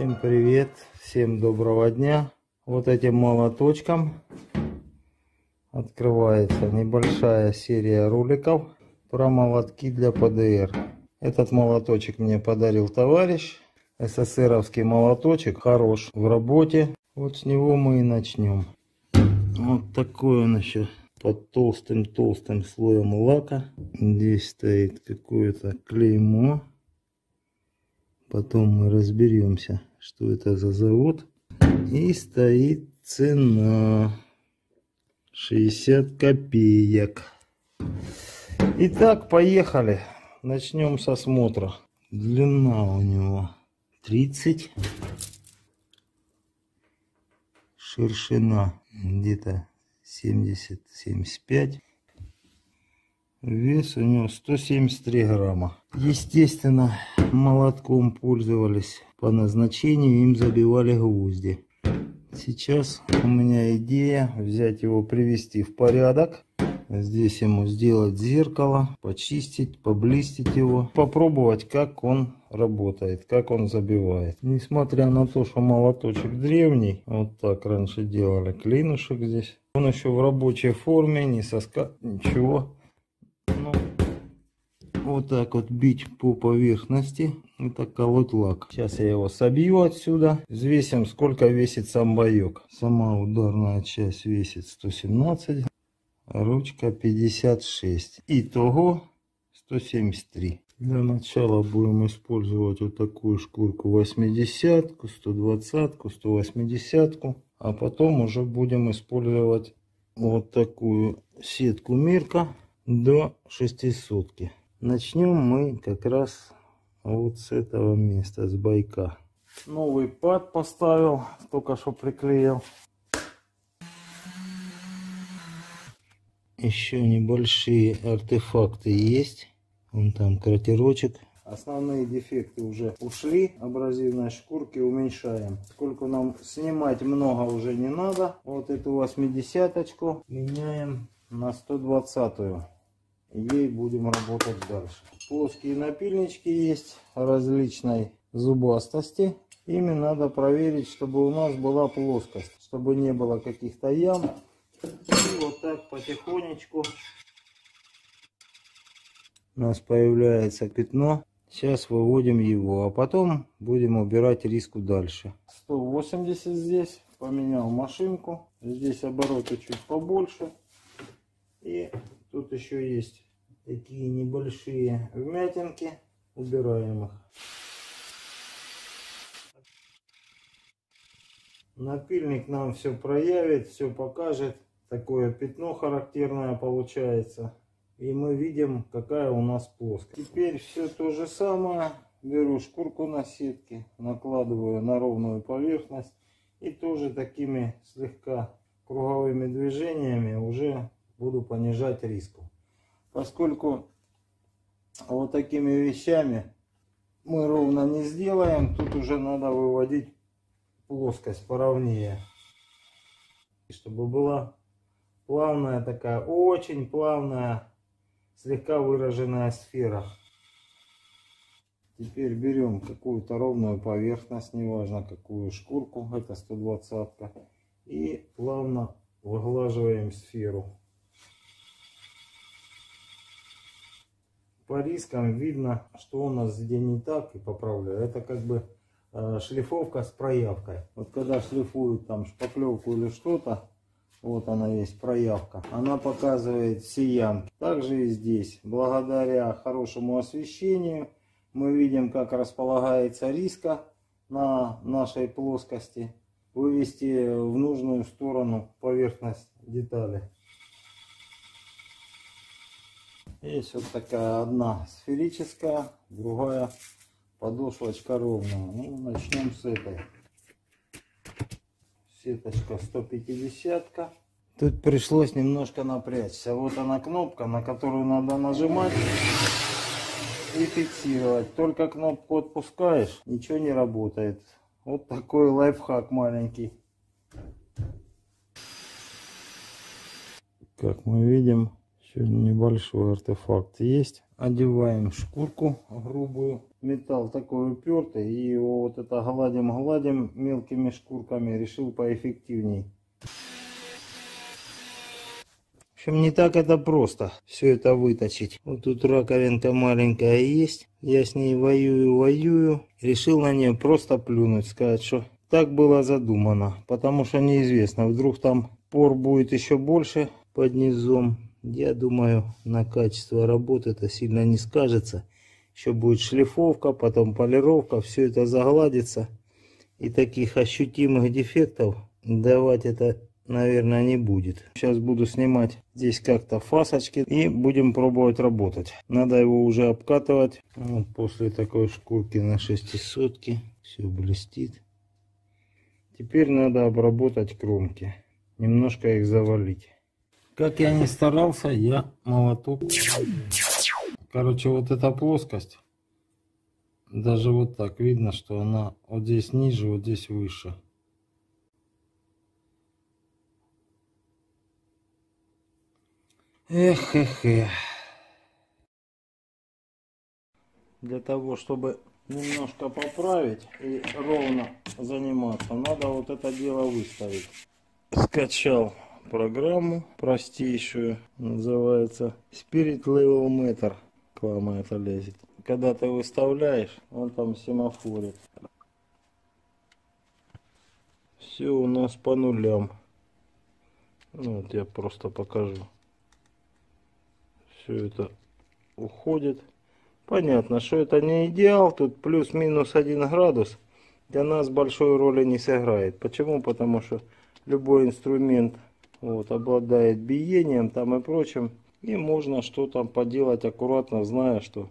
Всем привет, всем доброго дня. Вот этим молоточком открывается небольшая серия роликов про молотки для ПДР. Этот молоточек мне подарил товарищ. СССРовский молоточек, хорош в работе. Вот с него мы и начнем. Вот такой он еще под толстым-толстым слоем лака. Здесь стоит какое-то клеймо. Потом мы разберемся, что это за завод. И стоит цена 60 копеек. Итак, поехали. Начнем с осмотра. Длина у него 30. Ширшина где-то 70-75. Вес у него 173 грамма. Естественно, молотком пользовались по назначению, им забивали гвозди. Сейчас у меня идея взять его, привести в порядок. Здесь ему сделать зеркало, почистить, поблистить его. Попробовать, как он работает, как он забивает. Несмотря на то, что молоточек древний, вот так раньше делали, клинушек здесь. Он еще в рабочей форме, не соскат, ничего. Но вот так вот бить по поверхности, это колоть лак. Сейчас я его собью отсюда. Взвесим, сколько весит сам боек. Сама ударная часть весит 117. Ручка 56. Итого 173. Для начала будем использовать вот такую шкурку 80-ку, 120-ку, 180-ку. А потом уже будем использовать вот такую сетку Мирка до 600-ки. Начнем мы как раз вот с этого места, с бойка. Новый пад поставил, только что приклеил. Еще небольшие артефакты есть. Вон там кратерочек. Основные дефекты уже ушли. Абразивной шкурки уменьшаем. Сколько нам снимать, много уже не надо. Вот эту 80-очку меняем на 120-ю. Ей будем работать дальше. Плоские напильнички есть различной зубастости. Ими надо проверить, чтобы у нас была плоскость. Чтобы не было каких-то ям. И вот так потихонечку у нас появляется пятно. Сейчас выводим его, а потом будем убирать риску дальше. 180 здесь, поменял машинку. Здесь обороты чуть побольше. И тут еще есть такие небольшие вмятинки. Убираем их. Напильник нам все проявит, все покажет. Такое пятно характерное получается. И мы видим, какая у нас плоскость. Теперь все то же самое. Беру шкурку на сетке, накладываю на ровную поверхность. И тоже такими слегка круговыми движениями уже буду понижать риску. Поскольку вот такими вещами мы ровно не сделаем, тут уже надо выводить плоскость поровнее. Чтобы была плавная такая, очень плавная, слегка выраженная сфера. Теперь берем какую-то ровную поверхность, неважно какую шкурку, это 120-ка, и плавно выглаживаем сферу. По рискам видно, что у нас где не так, и поправляю. Это как бы шлифовка с проявкой. Вот когда шлифуют там шпаклевку или что-то, вот она есть проявка, она показывает все ямки. Также и здесь, благодаря хорошему освещению, мы видим, как располагается риска на нашей плоскости, вывести в нужную сторону поверхность детали. Есть вот такая одна сферическая, другая подошвочка ровная. Ну, начнем с этой. Сеточка 150-ка. Тут пришлось немножко напрячься. Вот она кнопка, на которую надо нажимать и фиксировать. Только кнопку отпускаешь, ничего не работает. Вот такой лайфхак маленький. Как мы видим, Сегодня небольшой артефакт есть. Одеваем шкурку грубую. Металл такой упертый, и его вот это гладим-гладим мелкими шкурками. Решил поэффективней. В общем, не так это просто все это выточить. Вот тут раковинка маленькая есть. Я с ней воюю. Решил на нее просто плюнуть, сказать, что так было задумано. Потому что неизвестно, вдруг там пор будет еще больше под низом. Я думаю, на качество работы это сильно не скажется. Еще будет шлифовка, потом полировка, все это загладится. И таких ощутимых дефектов давать это, наверное, не будет. Сейчас буду снимать здесь как-то фасочки и будем пробовать работать. Надо его уже обкатывать. Вот после такой шкурки на 600-ке все блестит. Теперь надо обработать кромки. Немножко их завалить. Как я ни старался, я молоток. Короче, вот эта плоскость, даже вот так видно, что она вот здесь ниже, вот здесь выше. Эх, эх, эх. Для того, чтобы немножко поправить и ровно заниматься, надо вот это дело выставить. Скачал программу простейшую, называется Spirit Level Meter. Клама это лезет. Когда ты выставляешь, он там семафорит. Все у нас по нулям. Вот я просто покажу. Все это уходит. Понятно, что это не идеал. Тут плюс-минус 1 градус для нас большой роли не сыграет. Почему? Потому что любой инструмент вот обладает биением там и прочим, и можно что там поделать аккуратно, зная, что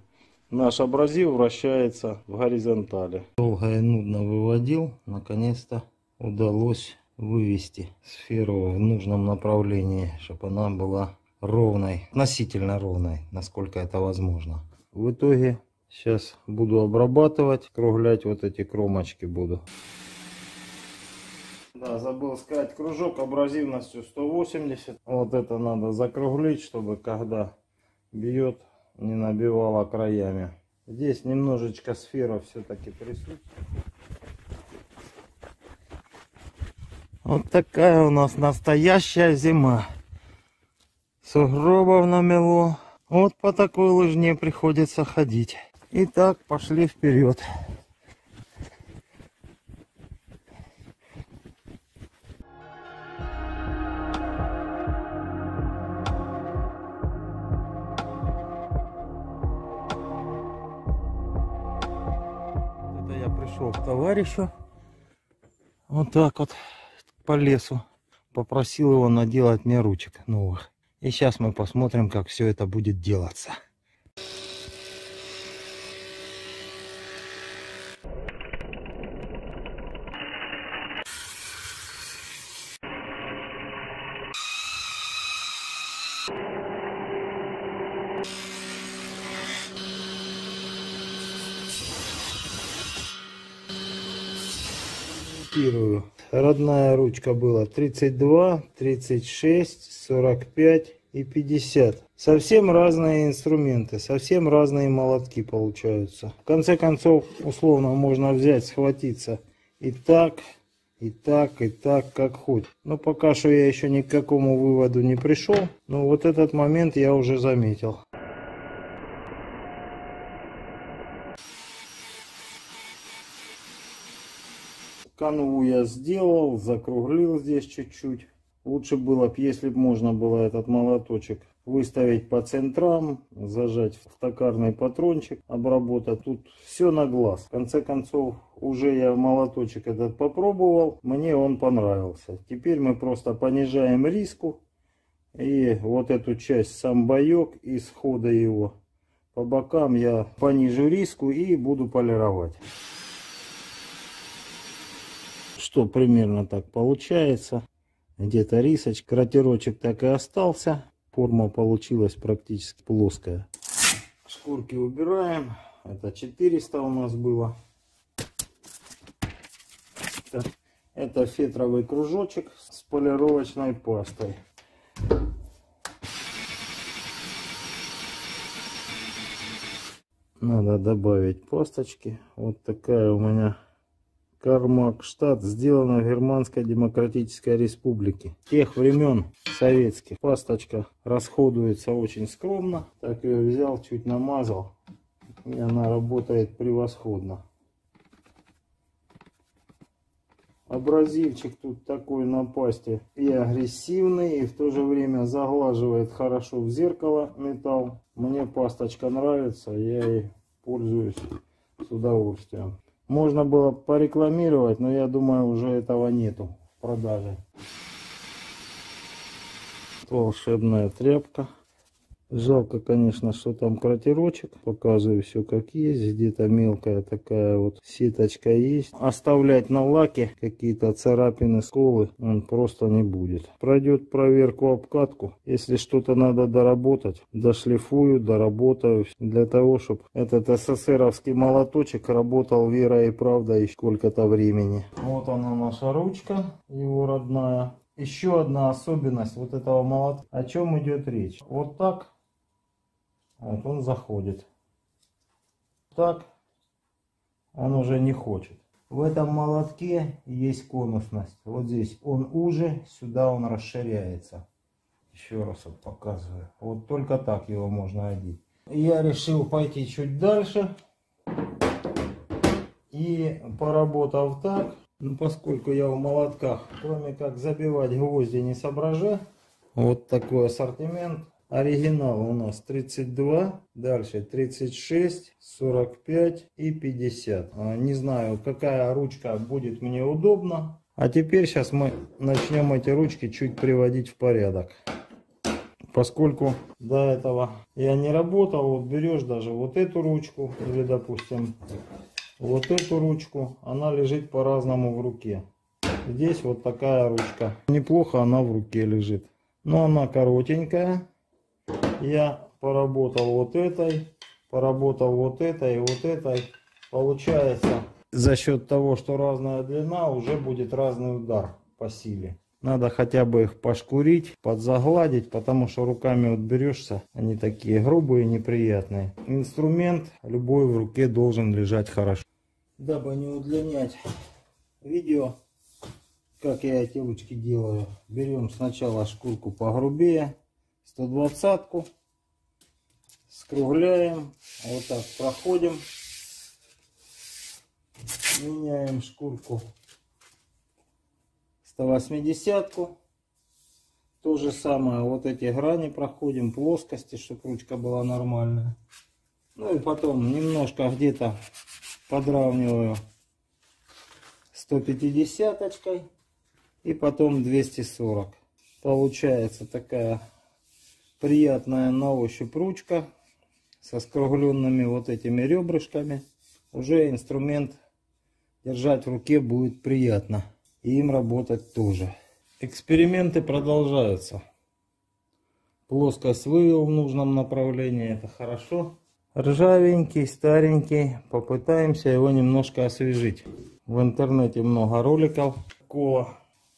наш абразив вращается в горизонтали. Долго и нудно выводил, наконец-то удалось вывести сферу в нужном направлении, чтобы она была ровной, относительно ровной, насколько это возможно. В итоге сейчас буду обрабатывать, круглять вот эти кромочки буду. Да, забыл сказать, кружок абразивностью 180. Вот это надо закруглить, чтобы когда бьет, не набивало краями. Здесь немножечко сфера все-таки присутствует. Вот такая у нас настоящая зима. Сугробов намело. Вот по такой лыжне приходится ходить. Итак, пошли вперед. К товарищу вот так вот по лесу, попросил его наделать мне ручек новых, и сейчас мы посмотрим, как все это будет делаться. Родная ручка была 32, 36, 45 и 50. Совсем разные инструменты, совсем разные молотки получаются. В конце концов, условно можно взять, схватиться и так, и так, и так, как хоть. Но пока что я еще ни к какому выводу не пришел, но вот этот момент я уже заметил. Канву я сделал, закруглил здесь чуть-чуть. Лучше было бы, если бы можно было этот молоточек выставить по центрам, зажать в токарный патрончик, обработать. Тут все на глаз. В конце концов, уже я молоточек этот попробовал, мне он понравился. Теперь мы просто понижаем риску. И вот эту часть, сам боек и схода его по бокам, я понижу риску и буду полировать. Что примерно так получается. Где-то рисочка, кратерочек так и остался. Форма получилась практически плоская. Шкурки убираем. Это 400 у нас было. Это фетровый кружочек с полировочной пастой. Надо добавить пасточки. Вот такая у меня Кармакштадт, сделана в Германской Демократической Республике тех времен советских. Пасточка расходуется очень скромно. Так ее взял, чуть намазал, и она работает превосходно. Абразивчик тут такой на пасте и агрессивный, и в то же время заглаживает хорошо в зеркало металл. Мне пасточка нравится, я ей пользуюсь с удовольствием. Можно было порекламировать, но я думаю, уже этого нету в продаже. Волшебная тряпка. Жалко, конечно, что там кратерочек. Показываю все как есть. Где-то мелкая такая вот сеточка есть. Оставлять на лаке какие-то царапины, сколы он просто не будет. Пройдет проверку, обкатку. Если что-то надо доработать, дошлифую, доработаю. Для того, чтобы этот СССРовский молоточек работал верой и правдой еще сколько-то времени. Вот она, наша ручка, его родная. Еще одна особенность вот этого молотка. О чем идет речь? Вот так. Вот он заходит. Так он уже не хочет. В этом молотке есть конусность. Вот здесь он уже, сюда он расширяется. Еще раз вот показываю. Вот только так его можно одеть. Я решил пойти чуть дальше. И поработав так, ну, поскольку я в молотках, кроме как забивать гвозди не соображаю, вот такой ассортимент. Оригинал у нас 32, дальше 36, 45 и 50. Не знаю, какая ручка будет мне удобна. А теперь сейчас мы начнем эти ручки чуть приводить в порядок. Поскольку до этого я не работал, вот берешь даже вот эту ручку или, допустим, вот эту ручку, она лежит по-разному в руке. Здесь вот такая ручка. Неплохо она в руке лежит. Но она коротенькая. Я поработал вот этой, поработал вот этой, вот этой. Получается, за счет того, что разная длина, уже будет разный удар по силе. Надо хотя бы их пошкурить, подзагладить, потому что руками вот берешься, они такие грубые, неприятные. Инструмент любой в руке должен лежать хорошо. Дабы не удлинять видео, как я эти ручки делаю, берем сначала шкурку погрубее, 120-ку, скругляем, вот так проходим, меняем шкурку 180-ку, то же самое, вот эти грани проходим, плоскости, чтобы ручка была нормальная. Ну и потом немножко где-то подравниваю 150-очкой и потом 240. Получается такая приятная на ощупь ручка со скругленными вот этими ребрышками. Уже инструмент держать в руке будет приятно. И им работать тоже. Эксперименты продолжаются. Плоскость вывел в нужном направлении. Это хорошо. Ржавенький, старенький. Попытаемся его немножко освежить. В интернете много роликов. Кола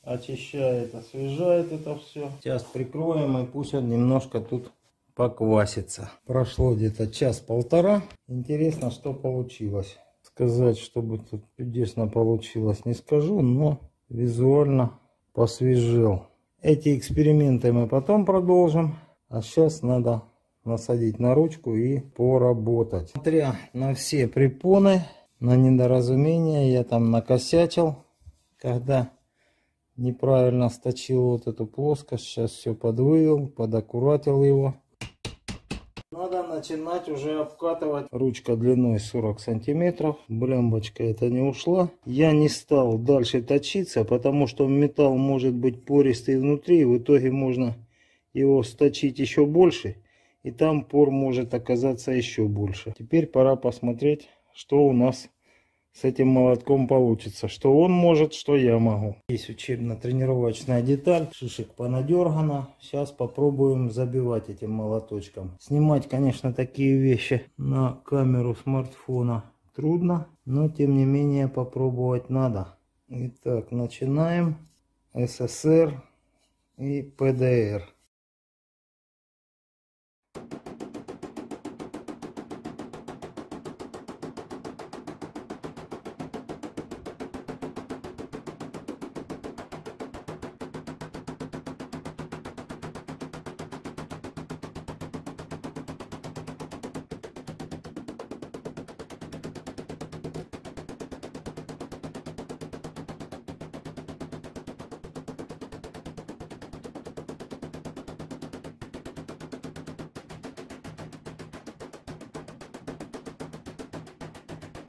очищает, освежает это все. Сейчас прикроем и пусть он немножко тут поквасится. Прошло где-то час-полтора. Интересно, что получилось. Сказать, чтобы тут чудесно получилось, не скажу, но визуально посвежел. Эти эксперименты мы потом продолжим, а сейчас надо насадить на ручку и поработать. Смотря на все препоны, на недоразумения, я там накосячил, когда неправильно сточил вот эту плоскость. Сейчас все подвывел, подаккуратил его. Надо начинать уже обкатывать. Ручка длиной 40 сантиметров. Блямбочка это не ушла. Я не стал дальше точиться, потому что металл может быть пористый внутри. В итоге можно его сточить еще больше. И там пор может оказаться еще больше. Теперь пора посмотреть, что у нас с этим молотком получится. Что он может, что я могу. Здесь учебно-тренировочная деталь. Шишек понадергано. Сейчас попробуем забивать этим молоточком. Снимать, конечно, такие вещи на камеру смартфона трудно. Но, тем не менее, попробовать надо. Итак, начинаем. СССР и ПДР.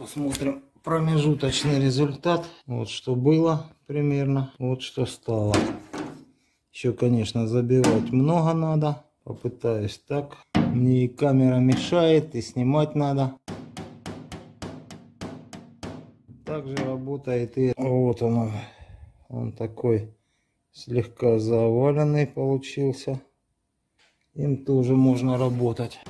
Посмотрим промежуточный результат. Вот что было примерно, вот что стало. Еще, конечно, забивать много надо. Попытаюсь так. Мне и камера мешает, и снимать надо. Также работает и вот он. Он такой слегка заваленный получился. Им тоже можно работать.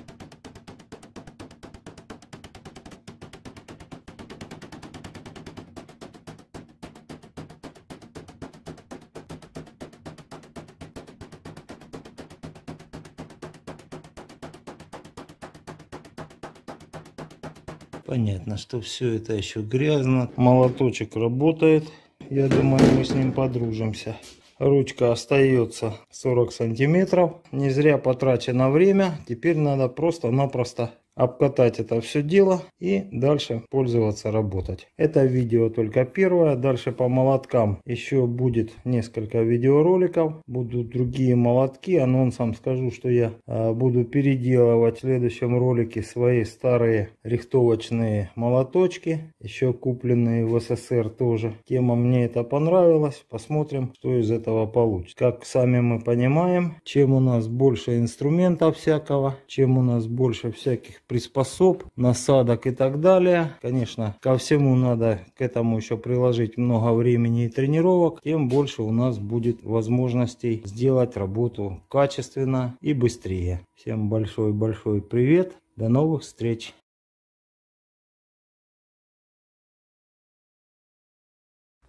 Понятно, что все это еще грязно. Молоточек работает. Я думаю, мы с ним подружимся. Ручка остается 40 сантиметров. Не зря потрачено время. Теперь надо просто-напросто обкатать это все дело и дальше пользоваться, работать. Это видео только первое. Дальше по молоткам еще будет несколько видеороликов. Будут другие молотки. Анонсом скажу, что я буду переделывать в следующем ролике свои старые рихтовочные молоточки, еще купленные в СССР тоже. Тема мне это понравилась. Посмотрим, что из этого получится. Как сами мы понимаем, чем у нас больше инструментов всякого, чем у нас больше всяких приспособ, насадок и так далее. Конечно, ко всему надо, к этому еще приложить много времени и тренировок, тем больше у нас будет возможностей сделать работу качественно и быстрее. Всем большой-большой привет. До новых встреч.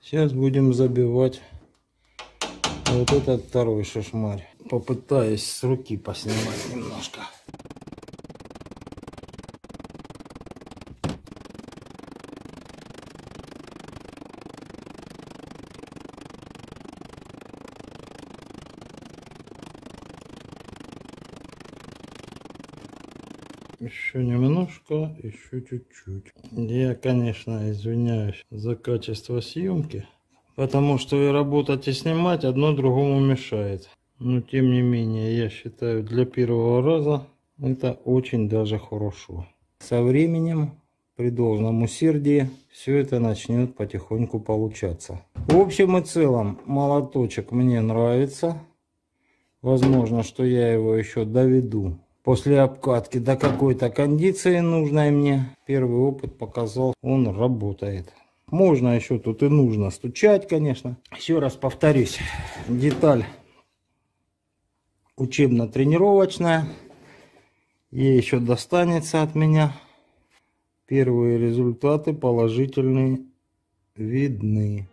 Сейчас будем забивать вот этот второй шишмарь. Попытаюсь с руки поснимать немножко. Еще немножко, еще чуть-чуть. Я, конечно, извиняюсь за качество съемки, потому что и работать, и снимать одно другому мешает. Но, тем не менее, я считаю, для первого раза это очень даже хорошо. Со временем, при должном усердии, все это начнет потихоньку получаться. В общем и целом, молоточек мне нравится. Возможно, что я его еще доведу после обкатки до какой-то кондиции нужной мне. Первый опыт показал, он работает. Можно еще тут и нужно стучать, конечно. Еще раз повторюсь, деталь учебно-тренировочная. Ей еще достанется от меня. Первые результаты положительные видны.